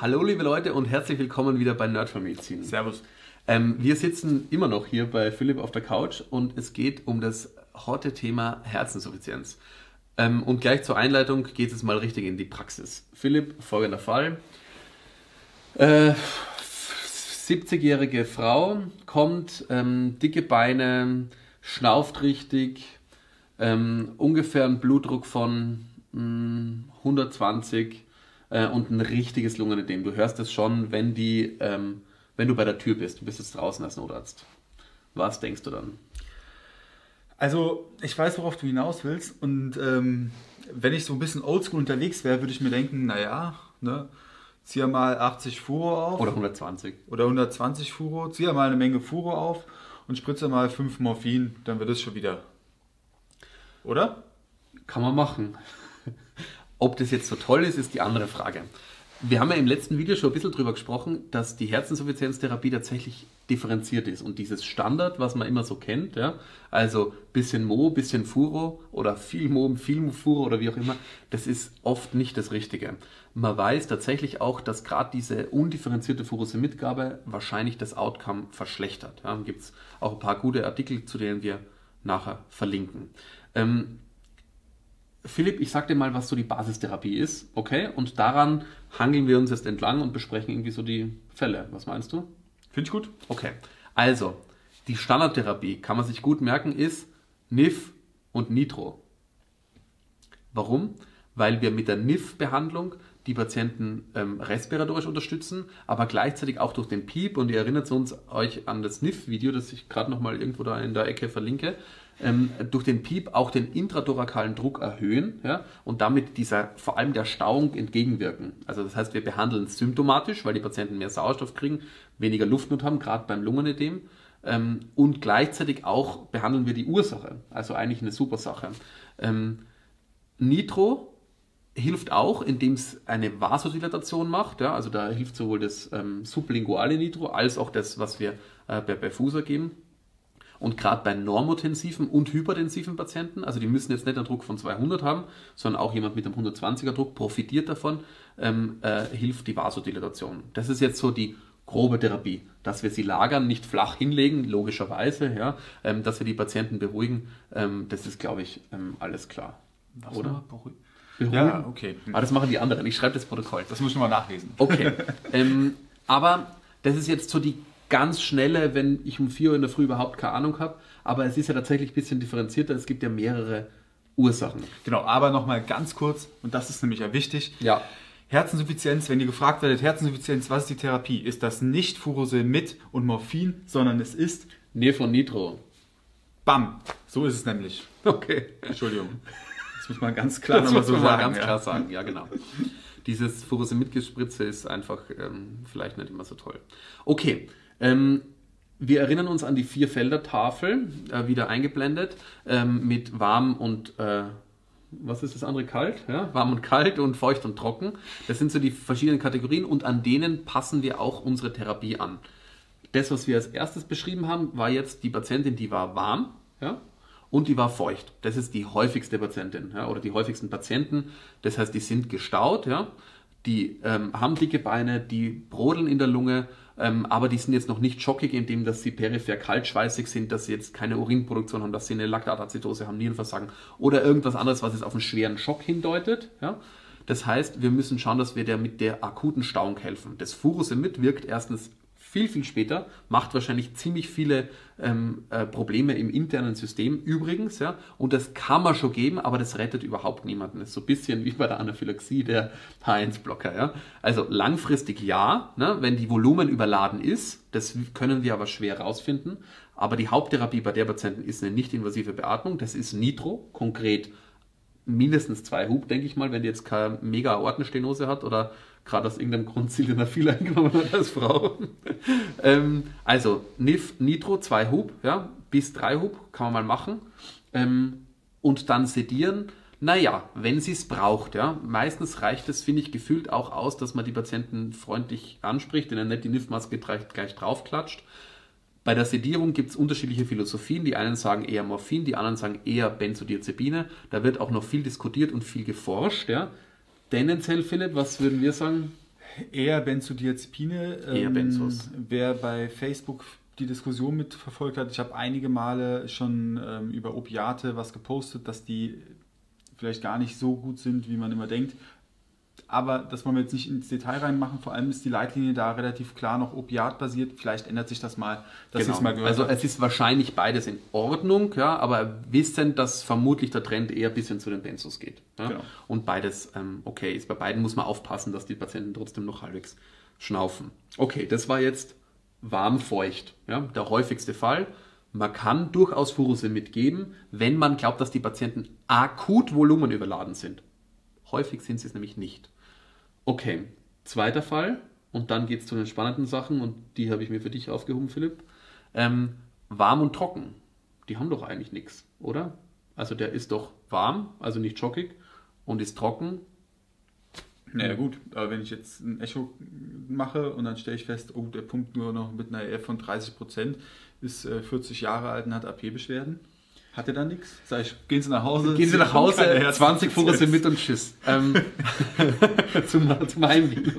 Hallo liebe Leute und herzlich willkommen wieder bei Notfallmedizin. Servus. Wir sitzen immer noch hier bei Philipp auf der Couch und es geht um das hotte Thema Herzinsuffizienz. Und gleich zur Einleitung geht es mal richtig in die Praxis. Philipp, folgender Fall. 70-jährige Frau kommt, dicke Beine, schnauft richtig, ungefähr einen Blutdruck von 120 und ein richtiges Lungenödem. Du hörst es schon, wenn du bei der Tür bist. Du bist jetzt draußen als Notarzt. Was denkst du dann? Also ich weiß, worauf du hinaus willst. Und wenn ich so ein bisschen oldschool unterwegs wäre, würde ich mir denken, naja, ne, zieh mal 80 Furo auf. Oder 120. Oder 120 Furo. Zieh mal eine Menge Furo auf und spritze mal 5 Morphin. Dann wird es schon wieder. Oder? Kann man machen. Ob das jetzt so toll ist, ist die andere Frage. Wir haben ja im letzten Video schon ein bisschen drüber gesprochen, dass die Herzinsuffizienztherapie tatsächlich differenziert ist. Und dieses Standard, was man immer so kennt, ja, also bisschen Mo, bisschen Furo oder viel Mo, viel Furo oder wie auch immer, das ist oft nicht das Richtige. Man weiß tatsächlich auch, dass gerade diese undifferenzierte Furosemid-Gabe wahrscheinlich das Outcome verschlechtert. Ja, gibt es auch ein paar gute Artikel, zu denen wir nachher verlinken. Philipp, ich sag dir mal, was so die Basistherapie ist, okay? Und daran hangeln wir uns jetzt entlang und besprechen irgendwie so die Fälle. Was meinst du? Finde ich gut. Okay. Also, die Standardtherapie, kann man sich gut merken, ist NIF und Nitro. Warum? Weil wir mit der NIF-Behandlung die Patienten respiratorisch unterstützen, aber gleichzeitig auch durch den Piep, und ihr erinnert euch an das NIF-Video, das ich gerade nochmal irgendwo da in der Ecke verlinke, durch den Piep auch den intratorakalen Druck erhöhen, ja, und damit vor allem der Stauung entgegenwirken. Also das heißt, wir behandeln es symptomatisch, weil die Patienten mehr Sauerstoff kriegen, weniger Luftnot haben, gerade beim Lungenödem, und gleichzeitig auch behandeln wir die Ursache. Also eigentlich eine super Sache. Nitro hilft auch, indem es eine Vasodilatation macht, ja, also da hilft sowohl das sublinguale Nitro als auch das, was wir bei Perfusa geben. Und gerade bei normotensiven und hypertensiven Patienten, also die müssen jetzt nicht einen Druck von 200 haben, sondern auch jemand mit einem 120er Druck profitiert davon, hilft die Vasodilatation. Das ist jetzt so die grobe Therapie, dass wir sie lagern, nicht flach hinlegen, logischerweise, ja, dass wir die Patienten beruhigen, das ist, glaube ich, alles klar. Was, oder? Beruhigen? Ja, okay. Aber das machen die anderen, ich schreibe das Protokoll. Das muss ich mal nachlesen. Okay, aber das ist jetzt so die ganz schnelle, wenn ich um 4 Uhr in der Früh überhaupt keine Ahnung habe. Aber es ist ja tatsächlich ein bisschen differenzierter. Es gibt ja mehrere Ursachen. Genau, aber nochmal ganz kurz, und das ist nämlich ja wichtig. Ja. Herzinsuffizienz, wenn ihr gefragt werdet, Herzinsuffizienz, was ist die Therapie? Ist das nicht Furosemid und Morphin, sondern es ist NIF und Nitro. Bam! So ist es nämlich. Okay. Entschuldigung. Das muss man ganz klar nochmal so sagen. Ganz klar sagen, ja genau. Dieses Furosemid-Gespritze ist einfach vielleicht nicht immer so toll. Okay. Wir erinnern uns an die 4-Felder-Tafel, wieder eingeblendet, mit warm und, was ist das andere, kalt? Ja? Warm und kalt und feucht und trocken. Das sind so die verschiedenen Kategorien und an denen passen wir auch unsere Therapie an. Das, was wir als erstes beschrieben haben, war jetzt die Patientin, die war warm, ja? Und die war feucht. Das ist die häufigste Patientin, ja? Oder die häufigsten Patienten. Das heißt, die sind gestaut, ja? Die haben dicke Beine, die brodeln in der Lunge, aber die sind jetzt noch nicht schockig, indem dass sie peripher kaltschweißig sind, dass sie jetzt keine Urinproduktion haben, dass sie eine Laktatazidose haben, Nierenversagen oder irgendwas anderes, was jetzt auf einen schweren Schock hindeutet. Ja? Das heißt, wir müssen schauen, dass wir mit der akuten Stauung helfen. Das Furosemid wirkt erstens viel, viel später, macht wahrscheinlich ziemlich viele Probleme im internen System übrigens, ja, und das kann man schon geben, aber das rettet überhaupt niemanden. Das ist so ein bisschen wie bei der Anaphylaxie der H1-Blocker. Ja. Also langfristig ja, ne, wenn die Volumen überladen ist, das können wir aber schwer rausfinden, aber die Haupttherapie bei der Patienten ist eine nicht-invasive Beatmung, das ist Nitro, konkret mindestens 2 Hub, denke ich mal, wenn die jetzt keine Mega-Aortenstenose hat oder gerade aus irgendeinem Grund Zylinder viel eingenommen hat als Frau. Also NIF, Nitro, 2 Hub, ja, bis 3 Hub, kann man mal machen. Und dann sedieren, naja, wenn sie es braucht. Ja. Meistens reicht es, finde ich, gefühlt auch aus, dass man die Patienten freundlich anspricht, denen nicht die NIF-Maske gleich draufklatscht. Bei der Sedierung gibt es unterschiedliche Philosophien. Die einen sagen eher Morphin, die anderen sagen eher Benzodiazepine. Da wird auch noch viel diskutiert und viel geforscht, ja. Tendenziell, Philipp, was würden wir sagen? Eher Benzodiazepine. Eher Benzos. Wer bei Facebook die Diskussion mitverfolgt hat, ich habe einige Male schon über Opiate was gepostet, dass die vielleicht gar nicht so gut sind, wie man immer denkt. Aber das wollen wir jetzt nicht ins Detail reinmachen. Vor allem ist die Leitlinie da relativ klar noch opiatbasiert. Vielleicht ändert sich das mal, dass genau. Ich es mal gehört habe. Also es ist wahrscheinlich beides in Ordnung, ja, aber wissend, dass vermutlich der Trend eher ein bisschen zu den Benzos geht. Ja? Genau. Und beides okay ist. Bei beiden muss man aufpassen, dass die Patienten trotzdem noch halbwegs schnaufen. Okay, das war jetzt warmfeucht, ja, der häufigste Fall. Man kann durchaus Furosemid geben, wenn man glaubt, dass die Patienten akut volumenüberladen sind. Häufig sind sie es nämlich nicht. Okay, zweiter Fall. Und dann geht es zu den spannenden Sachen. Und die habe ich mir für dich aufgehoben, Philipp. Warm und trocken. Die haben doch eigentlich nichts, oder? Also der ist doch warm, also nicht schockig. Und ist trocken. Naja gut, aber wenn ich jetzt ein Echo mache und dann stelle ich fest, oh, der pumpt nur noch mit einer EF von 30%, ist 40 Jahre alt und hat AP-Beschwerden. Hat er dann nichts? Sag ich, gehen Sie nach Hause. Gehen Sie nach Hause, 20 Furosemid mit und tschüss. Zum Heimweg.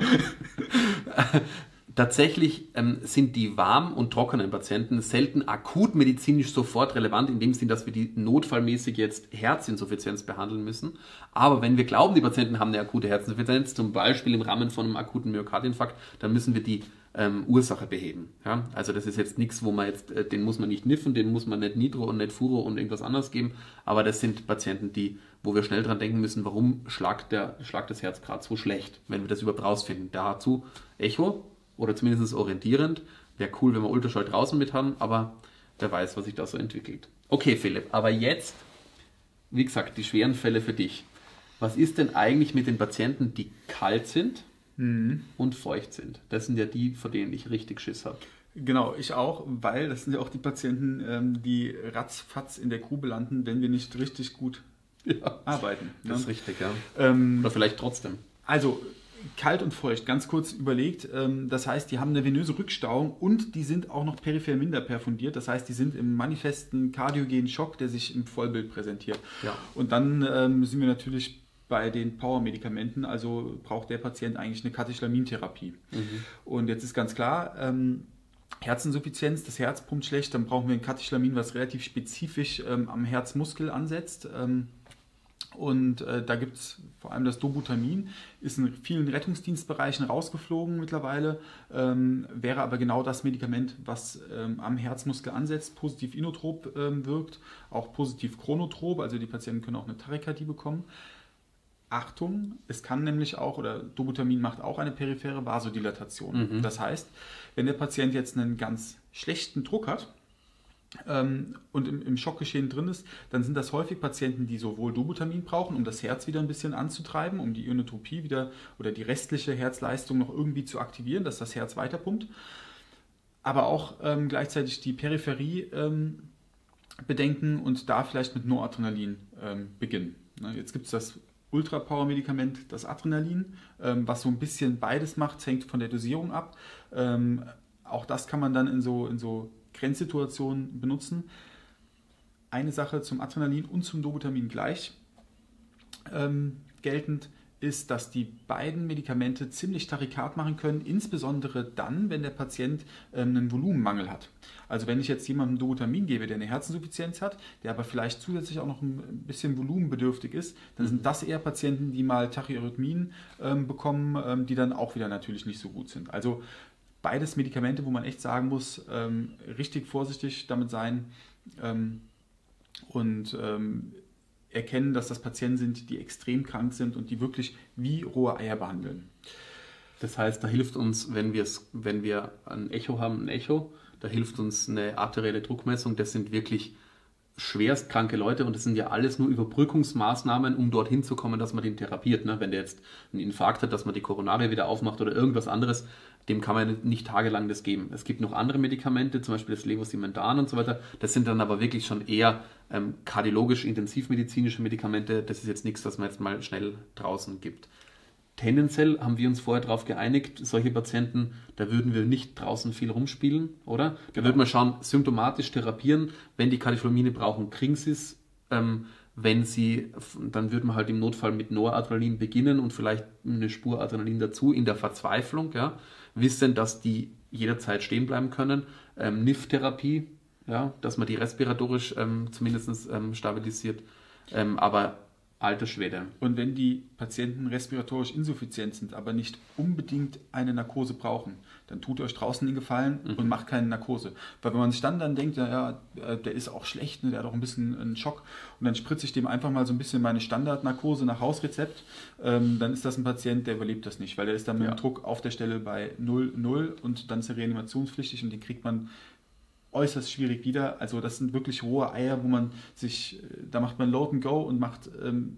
Tatsächlich sind die warm und trockenen Patienten selten akut medizinisch sofort relevant, in dem Sinn, dass wir die notfallmäßig jetzt Herzinsuffizienz behandeln müssen. Aber wenn wir glauben, die Patienten haben eine akute Herzinsuffizienz, zum Beispiel im Rahmen von einem akuten Myokardinfarkt, dann müssen wir die Ursache beheben. Ja? Also das ist jetzt nichts, wo man jetzt, den muss man nicht niffen, den muss man nicht Nitro und nicht Furo und irgendwas anderes geben, aber das sind Patienten, die, wo wir schnell dran denken müssen, warum schlagt das Herz gerade so schlecht, wenn wir das überhaupt rausfinden. Dazu Echo oder zumindest orientierend. Wäre cool, wenn wir Ultraschall draußen mit haben, aber wer weiß, was sich da so entwickelt. Okay, Philipp, aber jetzt, wie gesagt, die schweren Fälle für dich. Was ist denn eigentlich mit den Patienten, die kalt sind und feucht sind? Das sind ja die, vor denen ich richtig Schiss habe. Genau, ich auch, weil das sind ja auch die Patienten, die ratzfatz in der Grube landen, wenn wir nicht richtig gut arbeiten. Das ist richtig, ja. Oder vielleicht trotzdem. Also, kalt und feucht, ganz kurz überlegt. Das heißt, die haben eine venöse Rückstauung und die sind auch noch peripher minder perfundiert. Das heißt, die sind im manifesten kardiogenen Schock, der sich im Vollbild präsentiert. Ja. Und dann sind wir natürlich bei den Power-Medikamenten, also braucht der Patient eigentlich eine Katechlamin-Therapie. Und jetzt ist ganz klar, Herzinsuffizienz, das Herz pumpt schlecht, dann brauchen wir ein Katechamin, was relativ spezifisch am Herzmuskel ansetzt. Und da gibt es vor allem das Dobutamin, ist in vielen Rettungsdienstbereichen rausgeflogen mittlerweile, wäre aber genau das Medikament, was am Herzmuskel ansetzt, positiv inotrop wirkt, auch positiv chronotrop, also die Patienten können auch eine Tachykardie bekommen. Achtung, es kann nämlich auch, oder Dobutamin macht auch eine periphere Vasodilatation. Das heißt, wenn der Patient jetzt einen ganz schlechten Druck hat und im Schockgeschehen drin ist, dann sind das häufig Patienten, die sowohl Dobutamin brauchen, um das Herz wieder ein bisschen anzutreiben, um die Ionotropie wieder oder die restliche Herzleistung noch irgendwie zu aktivieren, dass das Herz weiterpumpt, aber auch gleichzeitig die Peripherie bedenken und da vielleicht mit Noradrenalin beginnen. Jetzt gibt es das Ultra-Power-Medikament, das Adrenalin, was so ein bisschen beides macht, hängt von der Dosierung ab. Auch das kann man dann in so Grenzsituationen benutzen. Eine Sache zum Adrenalin und zum Dobutamin gleich geltend ist, dass die beiden Medikamente ziemlich tachykard machen können, insbesondere dann, wenn der Patient einen Volumenmangel hat. Also wenn ich jetzt jemandem Dobutamin gebe, der eine Herzinsuffizienz hat, der aber vielleicht zusätzlich auch noch ein bisschen volumenbedürftig ist, dann sind das eher Patienten, die mal Tachyarrhythmien bekommen, die dann auch wieder natürlich nicht so gut sind. Also beides Medikamente, wo man echt sagen muss, richtig vorsichtig damit sein und erkennen, dass das Patienten sind, die extrem krank sind und die wirklich wie rohe Eier behandeln. Das heißt, da hilft uns, wenn wir ein Echo haben, da hilft uns eine arterielle Druckmessung. Das sind wirklich schwerstkranke Leute und das sind ja alles nur Überbrückungsmaßnahmen, um dorthin zu kommen, dass man den therapiert. Ne? Wenn der jetzt einen Infarkt hat, dass man die Koronarie wieder aufmacht oder irgendwas anderes, dem kann man nicht tagelang das geben. Es gibt noch andere Medikamente, zum Beispiel das Levosimendag und so weiter. Das sind dann aber wirklich schon eher kardiologisch intensivmedizinische Medikamente. Das ist jetzt nichts, was man jetzt mal schnell draußen gibt. Tendenziell haben wir uns vorher darauf geeinigt, solche Patienten, da würden wir nicht draußen viel rumspielen, oder? Da würde man schauen, symptomatisch therapieren. Wenn die Katechlamine brauchen, kriegen sie es. Wenn sie, dann würde man halt im Notfall mit Noradrenalin beginnen und vielleicht eine Spur Adrenalin dazu in der Verzweiflung, ja, wissen, dass die jederzeit stehen bleiben können. NIF-Therapie, ja, dass man die respiratorisch zumindest stabilisiert, aber Altersschwede. Und wenn die Patienten respiratorisch insuffizient sind, aber nicht unbedingt eine Narkose brauchen, dann tut euch draußen den Gefallen und macht keine Narkose. Weil wenn man sich dann denkt, naja, der ist auch schlecht, ne, der hat auch ein bisschen einen Schock, und dann spritze ich dem einfach mal so ein bisschen meine Standardnarkose nach Hausrezept, dann ist das ein Patient, der überlebt das nicht, weil der ist dann mit dem Druck auf der Stelle bei 0,0 und dann ist er reanimationspflichtig und den kriegt man äußerst schwierig wieder. Also das sind wirklich rohe Eier, wo man sich, da macht man Load and Go und macht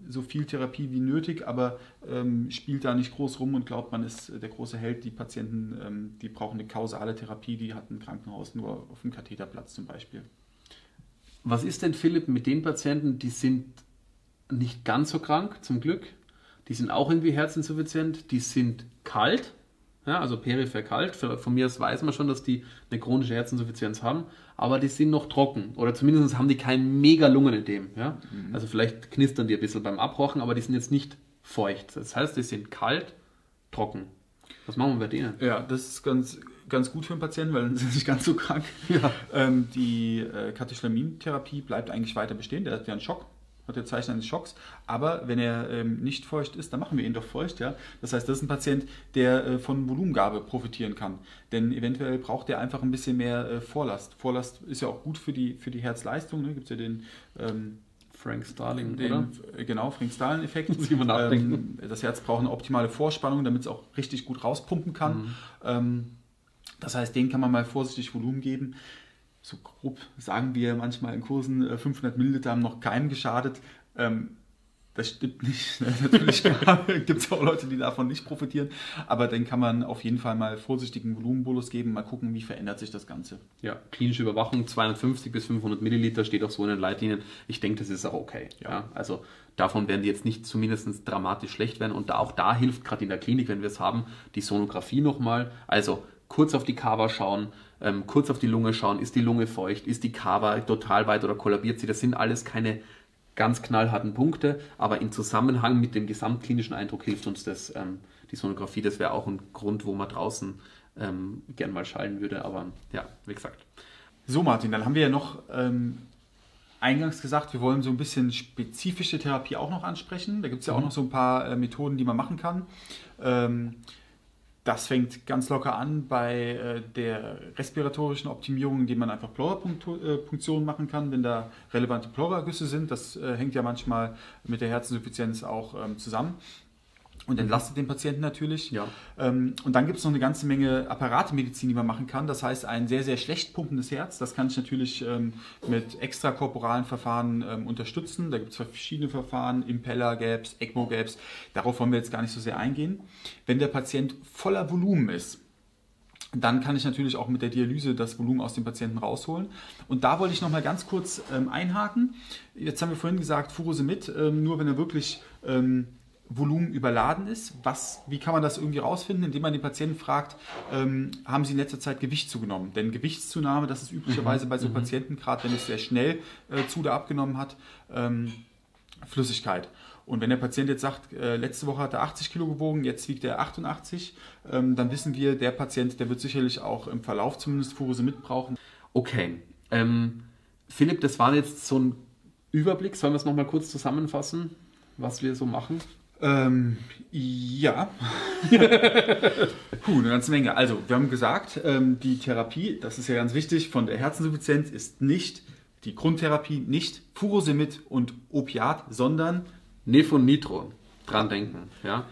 so viel Therapie wie nötig, aber spielt da nicht groß rum und glaubt, man ist der große Held. Die Patienten, die brauchen eine kausale Therapie, die hat ein Krankenhaus nur auf dem Katheterplatz zum Beispiel. Was ist denn, Philipp, mit den Patienten, die sind nicht ganz so krank, zum Glück, die sind auch irgendwie herzinsuffizient, die sind kalt, ja, also peripher kalt, von mir aus weiß man schon, dass die eine chronische Herzinsuffizienz haben, aber die sind noch trocken oder zumindest haben die kein mega Lungenödem. Ja? Also vielleicht knistern die ein bisschen beim Abhorchen, aber die sind jetzt nicht feucht. Das heißt, die sind kalt, trocken. Was machen wir bei denen? Ja, das ist ganz gut für den Patienten, weil dann sind sie nicht ganz so krank. Ja. Die Katecholamintherapie bleibt eigentlich weiter bestehen, der hat ja einen Schock. Hat der Zeichen eines Schocks, aber wenn er nicht feucht ist, dann machen wir ihn doch feucht. Ja? Das heißt, das ist ein Patient, der von Volumengabe profitieren kann, denn eventuell braucht er einfach ein bisschen mehr Vorlast. Vorlast ist ja auch gut für die Herzleistung, ne? Gibt es ja den Frank-Starling, oder? Genau, Frank-Starling-Effekt. Das Herz braucht eine optimale Vorspannung, damit es auch richtig gut rauspumpen kann. Das heißt, den kann man mal vorsichtig Volumen geben. So grob sagen wir manchmal in Kursen, 500 Milliliter haben noch keinem geschadet. Das stimmt nicht. Natürlich gibt es auch Leute, die davon nicht profitieren. Aber dann kann man auf jeden Fall mal vorsichtigen Volumenbolus geben, mal gucken, wie verändert sich das Ganze. Ja, klinische Überwachung, 250 bis 500 Milliliter steht auch so in den Leitlinien. Ich denke, das ist auch okay. Ja. Ja, also davon werden die jetzt nicht zumindest dramatisch schlecht werden. Und auch da hilft gerade in der Klinik, wenn wir es haben, die Sonographie nochmal. Also kurz auf die Kava schauen, kurz auf die Lunge schauen, ist die Lunge feucht, ist die Kava total weit oder kollabiert sie, das sind alles keine ganz knallharten Punkte, aber im Zusammenhang mit dem gesamtklinischen Eindruck hilft uns das, die Sonographie, das wäre auch ein Grund, wo man draußen gern mal schallen würde, aber ja, wie gesagt. So Martin, dann haben wir ja noch eingangs gesagt, wir wollen so ein bisschen spezifische Therapie auch noch ansprechen, da gibt es ja auch noch so ein paar Methoden, die man machen kann. Das fängt ganz locker an bei der respiratorischen Optimierung, indem man einfach Pleurapunktion machen kann, wenn da relevante Pleuragüsse sind. Das hängt ja manchmal mit der Herzinsuffizienz auch zusammen und entlastet den Patienten natürlich. Ja. Und dann gibt es noch eine ganze Menge Apparatemedizin, die man machen kann. Das heißt, ein sehr, sehr schlecht pumpendes Herz, das kann ich natürlich mit extrakorporalen Verfahren unterstützen. Da gibt es verschiedene Verfahren, Impeller gäb's, ECMO gäb's. Darauf wollen wir jetzt gar nicht so sehr eingehen. Wenn der Patient voller Volumen ist, dann kann ich natürlich auch mit der Dialyse das Volumen aus dem Patienten rausholen. Und da wollte ich noch mal ganz kurz einhaken. Jetzt haben wir vorhin gesagt, Furosemid, nur wenn er wirklich Volumen überladen ist. Wie kann man das irgendwie rausfinden? Indem man den Patienten fragt, haben Sie in letzter Zeit Gewicht zugenommen? Denn Gewichtszunahme, das ist üblicherweise bei so Patienten, gerade wenn es sehr schnell zu oder abgenommen hat, Flüssigkeit. Und wenn der Patient jetzt sagt, letzte Woche hat er 80 Kilo gewogen, jetzt wiegt er 88, dann wissen wir, der Patient, der wird sicherlich auch im Verlauf zumindest Furosemid brauchen. Okay. Philipp, das war jetzt so ein Überblick. Sollen wir es nochmal kurz zusammenfassen, was wir so machen? Ja. Puh, eine ganze Menge. Also, wir haben gesagt, die Therapie, das ist ja ganz wichtig, von der Herzinsuffizienz ist nicht die Grundtherapie, nicht Furosemid und Opiat, sondern NIF und Nitro. Dran denken. Ja.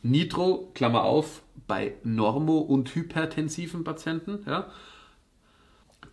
Nitro, Klammer auf, bei normo- und hypertensiven Patienten. Ja.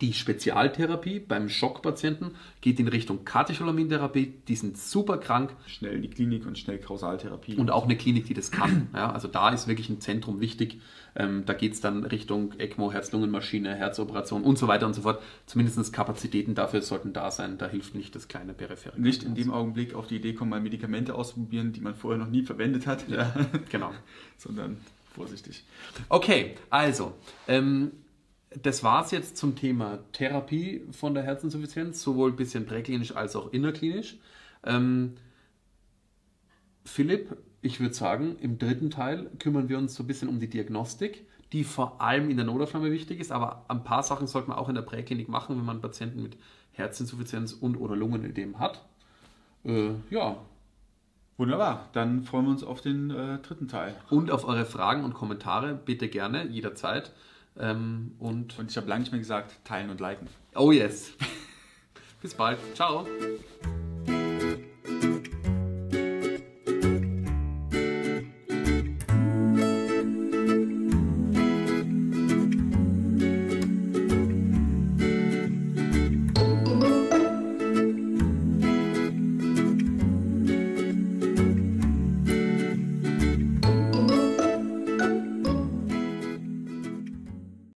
Die Spezialtherapie beim Schockpatienten geht in Richtung Katecholamintherapie. Die sind super krank. Schnell in die Klinik und schnell Kausaltherapie. Und auch eine Klinik, die das kann. Ja, also da ist wirklich ein Zentrum wichtig. Da geht es dann Richtung ECMO, Herz-Lungen-Maschine, Herzoperation und so weiter und so fort. Zumindest Kapazitäten dafür sollten da sein. Da hilft nicht das kleine periphere. Nicht in dem Augenblick auf die Idee kommen, mal Medikamente auszuprobieren, die man vorher noch nie verwendet hat. Ja, genau. Sondern vorsichtig. Okay, also das war es jetzt zum Thema Therapie von der Herzinsuffizienz, sowohl ein bisschen präklinisch als auch innerklinisch. Philipp, ich würde sagen, im dritten Teil kümmern wir uns so ein bisschen um die Diagnostik, die vor allem in der Notaufnahme wichtig ist, aber ein paar Sachen sollte man auch in der Präklinik machen, wenn man Patienten mit Herzinsuffizienz und oder Lungenödem hat. Ja. Wunderbar, dann freuen wir uns auf den dritten Teil. Und auf eure Fragen und Kommentare, bitte gerne, jederzeit. Und ich habe lange nicht mehr gesagt, teilen und liken. Oh yes. Bis bald. Ciao.